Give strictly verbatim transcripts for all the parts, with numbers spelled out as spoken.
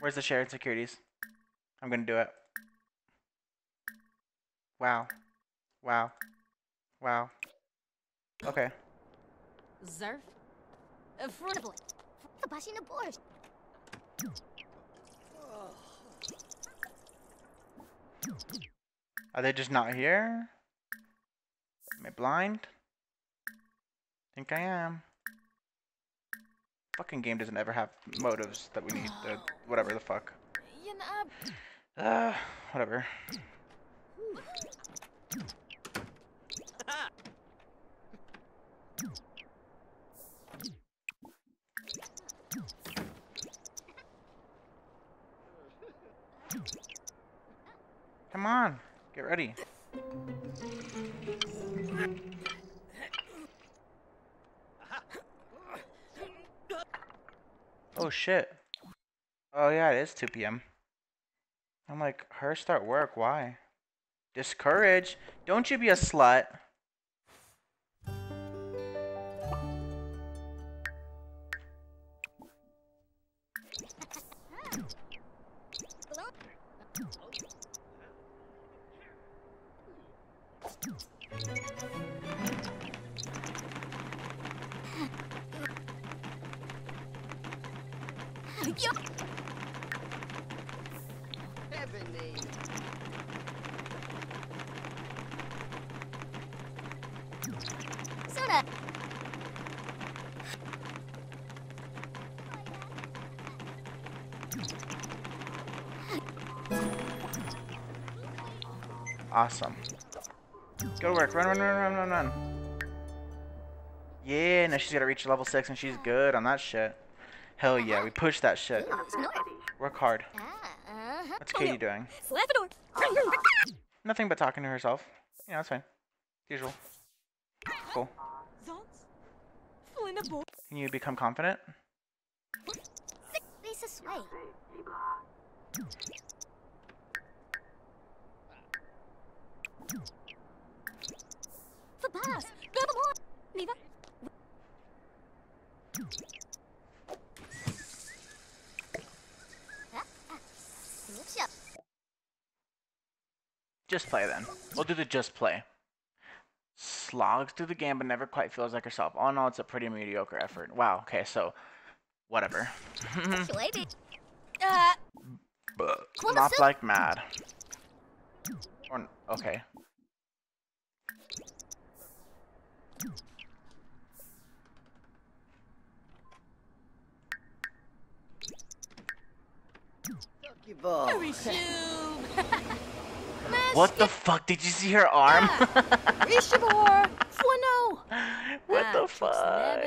Where's the shared securities? I'm gonna do it. Wow. Wow. Wow. Okay. Zerf. Affordably. The bashing the board. Are they just not here? Am I blind? Think I am. Fucking game doesn't ever have motives that we need, or whatever the fuck. Uh, whatever. Come on, get ready. Oh shit. Oh yeah, it is two P M I'm like, her start work, why? Discourage? Don't you be a slut. Awesome. Go to work. Run, run, run, run, run, run. Yeah, now she's gotta reach level six and she's good on that shit. Hell yeah, we push that shit. Work hard. What's Katie doing? Nothing but talking to herself. Yeah, that's fine. Usual. Cool. Can you become confident? Just play then. We'll do the just play. Slogs through the game but never quite feels like herself. All in all, it's a pretty mediocre effort. Wow, okay, so whatever. uh, Not like mad. Or, okay. What the fuck? Did you see her arm? What the fuck?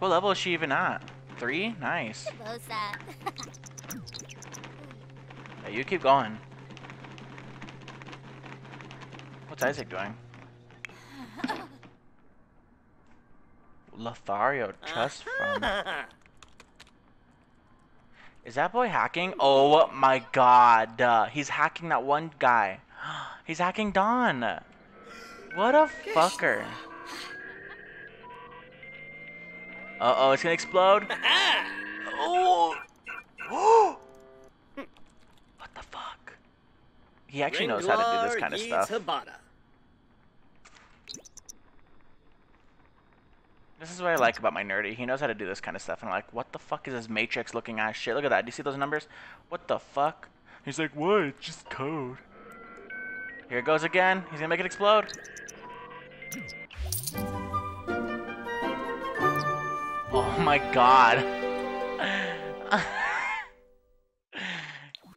What level is she even at? Three? Nice. Yeah, you keep going. What's Isaac doing? Lothario trust fund. Is that boy hacking? Oh my god. Uh, he's hacking that one guy. He's hacking Don. What a fucker. Uh oh, it's gonna explode. Oh. Oh. What the fuck? He actually knows how to do this kind of stuff. This is what I like about my nerdy. He knows how to do this kind of stuff. And I'm like, what the fuck is this matrix looking ass shit? Look at that. Do you see those numbers? What the fuck? He's like, what? It's just code. Here it goes again. He's gonna make it explode. Oh my god.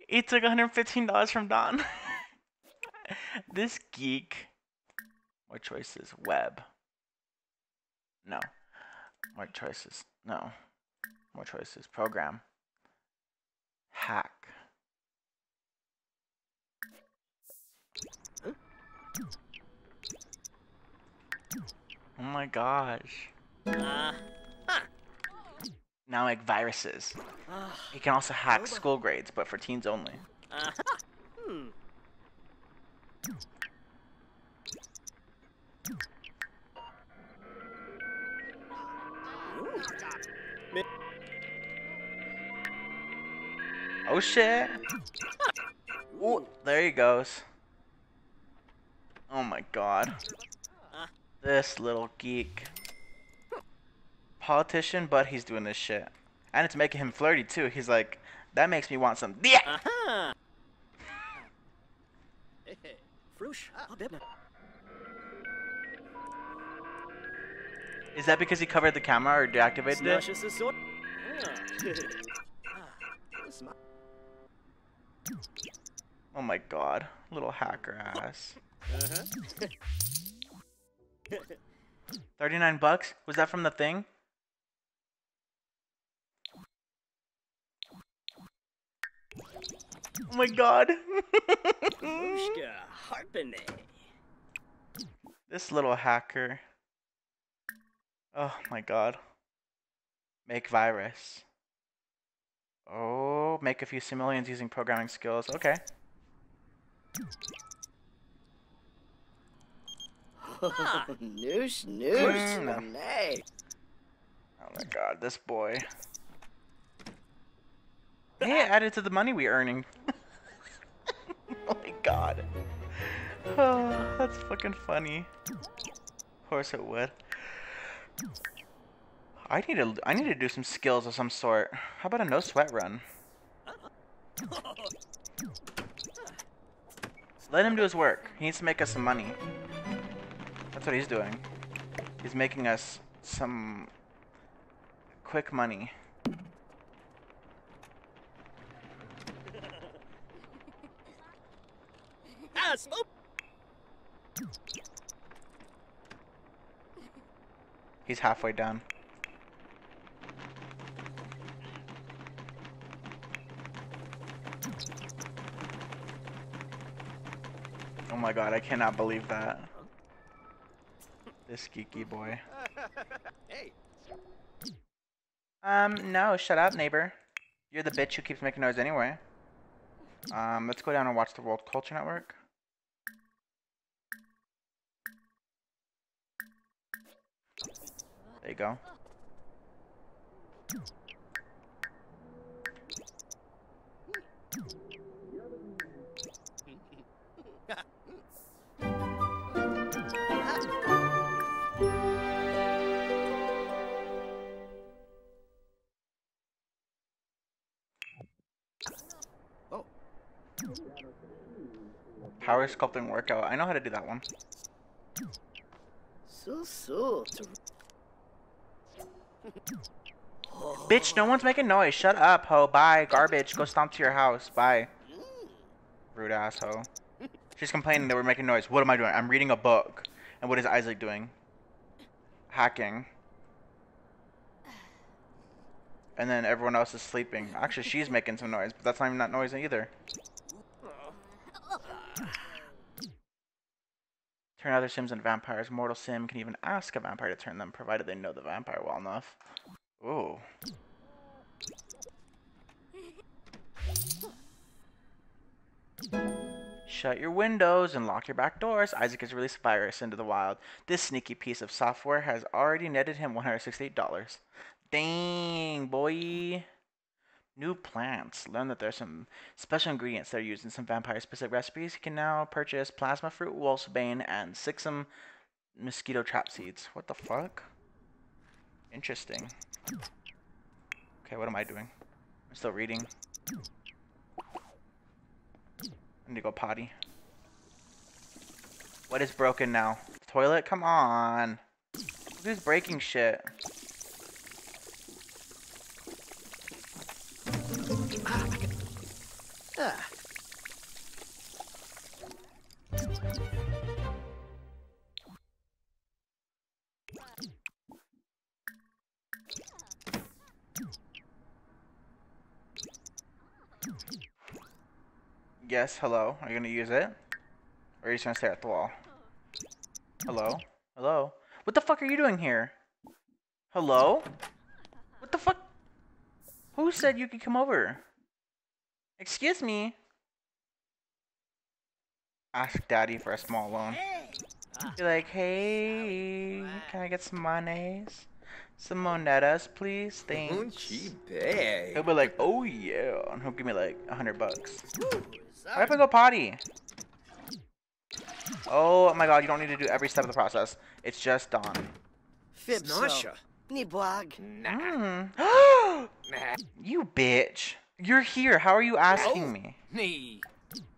It took one hundred fifteen dollars from Don. This geek. More choices. Web. No. More choices. No. More choices. Program. pack. Oh my gosh. Uh, huh. Now like viruses. Uh, you can also hack school grades, but for teens only. Uh, hmm. Oh shit! Ooh, there he goes. Oh my god. This little geek. Politician, but he's doing this shit. And it's making him flirty too. He's like, that makes me want some. Yeah! Uh-huh. Is that because he covered the camera or deactivated it? Oh my god. Little hacker ass. Uh-huh. Thirty-nine bucks? Was that from the thing? Oh my god! This little hacker. Oh my god. Make virus. Oh, make a few civilians using programming skills. Okay. Ah, noose, noose, mm. Nay. Oh my god, this boy. Hey, it added to the money we're earning. Oh my god. Oh, that's fucking funny. Of course it would. I need to I need to do some skills of some sort. How about a no sweat run? Let him do his work. He needs to make us some money. That's what he's doing. He's making us some quick money. He's halfway down. Oh my god, I cannot believe that. This geeky boy. Hey. Um, no, shut up, neighbor. You're the bitch who keeps making noise anyway. Um, let's go down and watch the World Culture Network. There you go. Power sculpting workout. I know how to do that one. So, so. Oh. Bitch, no one's making noise. Shut up, ho. Bye. Garbage. Go stomp to your house. Bye. Rude ass, ho. She's complaining that we're making noise. What am I doing? I'm reading a book. And what is Isaac doing? Hacking. And then everyone else is sleeping. Actually, she's making some noise, but that's not even that noise either. Turn other sims into vampires. Mortal sim can even ask a vampire to turn them, provided they know the vampire well enough. Ooh. Shut your windows and lock your back doors. Isaac has released virus into the wild. This sneaky piece of software has already netted him one hundred sixty-eight dollars. Dang, boy. New plants. Learn that there's some special ingredients that are used in some vampire-specific recipes. You can now purchase plasma fruit, wolfsbane, and Sixum mosquito trap seeds. What the fuck? Interesting. Okay, what am I doing? I'm still reading. I need to go potty. What is broken now? The toilet? Come on. Who's breaking shit? Yes, hello. Are you gonna use it? Or are you just gonna stare at the wall? Hello? Hello? What the fuck are you doing here? Hello? What the fuck? Who said you could come over? Excuse me? Ask daddy for a small loan. You're like, hey, can I get some monies? Some monetas, please? Thanks. He'll be like, oh yeah. And he'll give me like a hundred bucks. Why if I go potty? Oh my god, you don't need to do every step of the process. It's just dawn. Fibnosha. Mm. You bitch. You're here. How are you asking me?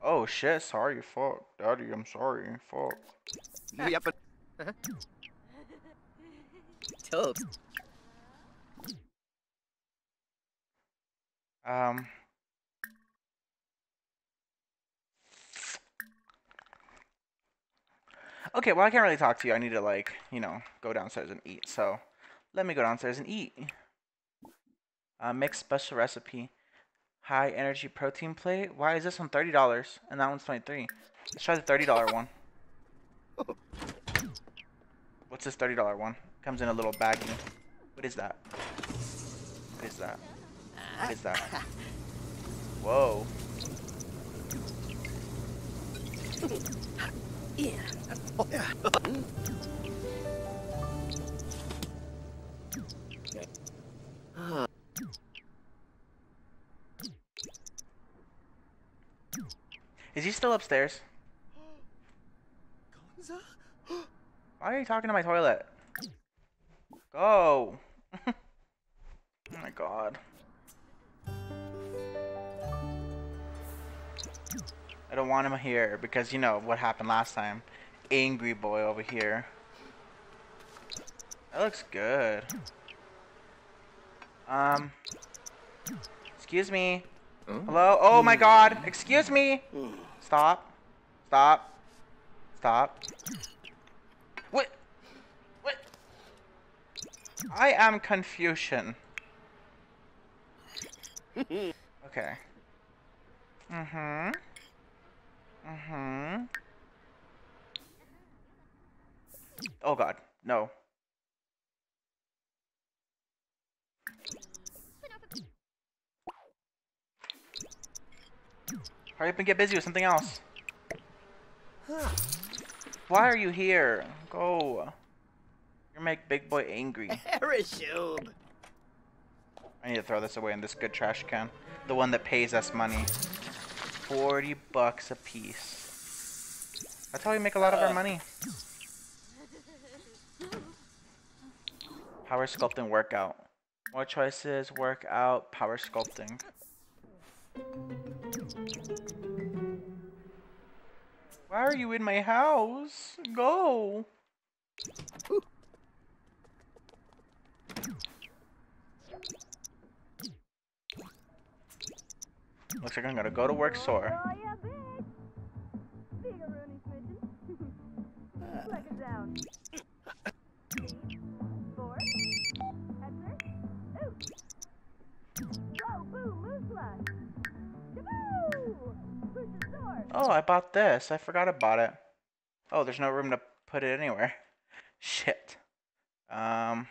Oh shit, sorry, fuck. Daddy, I'm sorry, fuck. Uh-huh. Um. Okay, well I can't really talk to you. I need to like, you know, go downstairs and eat. So, let me go downstairs and eat. Uh, mixed special recipe. High energy protein plate. Why is this one thirty dollars and that one's twenty-three dollars? Let's try the thirty dollar one. What's this thirty dollar one? Comes in a little baggie. What is that? What is that? What is that? Whoa. Is he still upstairs? Why are you talking to my toilet? Go! Oh my god. I don't want him here because you know what happened last time. Angry boy over here. That looks good. Um. Excuse me. Hello? Oh my god! Excuse me! Stop. Stop. Stop. What? What? I am Confucian. Okay. Mm-hmm. Mm-hmm. Oh god, no. Hurry up and get busy with something else. Why are you here? Go. You make big boy angry. I need to throw this away in this good trash can. The one that pays us money. forty bucks a piece. That's how we make a lot of our money. Power sculpting workout. More choices, workout, power sculpting. Why are you in my house? Go! Ooh. Looks like I'm gonna go to work sore. Oh, I bought this. I forgot about it. Oh, there's no room to put it anywhere. Shit. Um.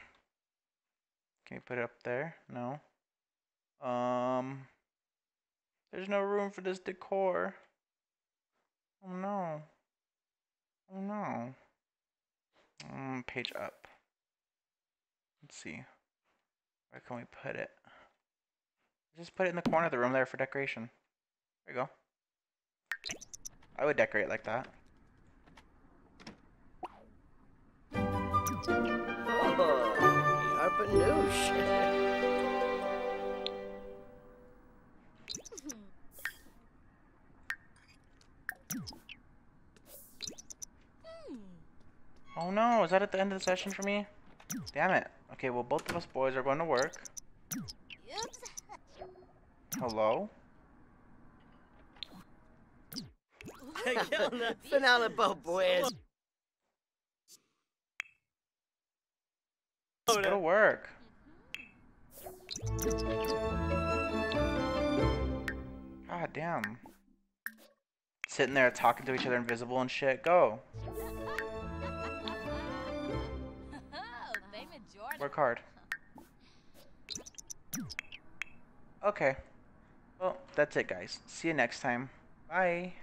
Can you put it up there? No. Um. There's no room for this decor. Oh no. Oh no. Um, page up. Let's see. Where can we put it? Just put it in the corner of the room there for decoration. There you go. I would decorate like that. Oh no, is that at the end of the session for me? Damn it. Okay, well both of us boys are going to work. Hello? Banana boat boys. Go to work. God damn. Sitting there talking to each other invisible and shit. Go. Work hard. Okay. Well, that's it, guys. See you next time. Bye.